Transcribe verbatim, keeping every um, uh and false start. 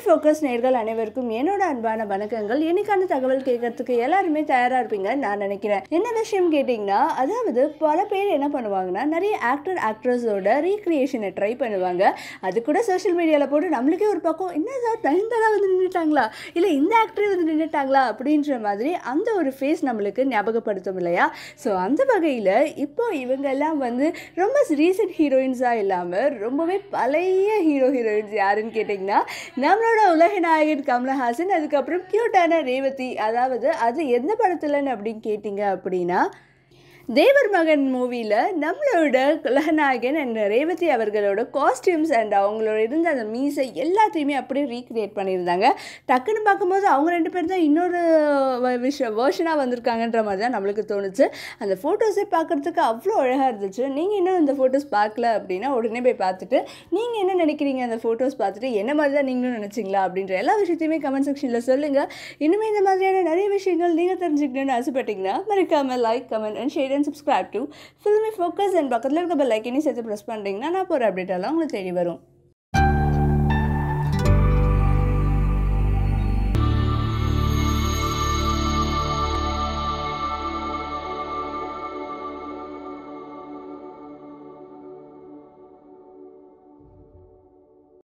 Filmy Focus நேயர்கள் அனைவருக்கும் என்னோட அன்பான வணக்கங்கள். இன்னைக்கான தகவல் கேக்கிறதுக்கு எல்லாரும் தயாரா இருப்பீங்கன்னு நான் நினைக்கிறேன். என்ன விஷயம் கேட்டிங்கன்னா, அதாவது பல பேர் என்ன பண்ணுவாங்கன்னா, நிறைய ஆக்டர் ஆக்ட்ரஸோட ரீக்ரியேஷனை ட்ரை பண்ணுவாங்க. அது கூட சோஷியல் மீடியால போட்டு நம்மளுக்கே ஒரு பக்கம் என்னதா தனிந்ததா வந்து நின்னுட்டாங்களா, இல்ல இந்த ஆக்டரே வந்து நின்னுட்டாங்களா அப்படின்ற மாதிரி அந்த ஒரு ஃபேஸ் நம்மளுக்கு ஞாபகப்படுத்தும் இல்லையா? ஸோ அந்த வகையில் இப்போ இவங்கெல்லாம் வந்து ரொம்ப ரீசன்ட் ஹீரோயின்ஸாக இல்லாமல் ரொம்பவே பழைய ஹீரோ ஹீரோயின்ஸ் யாருன்னு கேட்டிங்கன்னா, நம்மளோட உலக நாயகன் கமலஹாசன், அதுக்கப்புறம் கியூட்டான ரேவதி. அதாவது அது எந்த படத்துலன்னு அப்படின்னு கேட்டிங்க அப்படின்னா, தேவர் மகன் மூவியில் நம்மளோட கலநாயகன் அண்ட் ரேவதி அவர்களோட காஸ்டியூம்ஸ் அண்ட் அவங்களோட இருந்த அந்த மீசை எல்லாத்தையுமே அப்படியே ரீக்ரியேட் பண்ணியிருந்தாங்க. டக்குன்னு பார்க்கும்போது அவங்க ரெண்டு பேர் தான் இன்னொரு விஷயம் வேர்ஷனாக வந்திருக்காங்கன்ற மாதிரி தான் நம்மளுக்கு தோணுச்சு. அந்த ஃபோட்டோஸே பார்க்குறதுக்கு அவ்வளோ அழகாக இருந்துச்சு. நீங்கள் இன்னும் அந்த ஃபோட்டோஸ் பார்க்கல அப்படின்னா உடனே போய் பார்த்துட்டு நீங்கள் என்ன நினைக்கிறீங்க, அந்த ஃபோட்டோஸ் பார்த்துட்டு என்ன மாதிரி தான் நீங்களும் நினச்சிங்களா அப்படின்ற எல்லா விஷயத்தையுமே கமெண்ட் செக்ஷனில் சொல்லுங்கள். இன்னுமே இந்த மாதிரியான நிறைய விஷயங்கள் நீங்கள் தெரிஞ்சுக்கணும்னு ஆசைப்பட்டீங்கன்னா மறக்காமல் like, comment and share and subscribe to Filmy Focus and பக்கத்துல இருக்க bell icon-ஐ சேர்த்து press பண்றீங்கன்னா நான் போற அப்டேட் எல்லாம் உங்களுக்கு தேடி வரும்.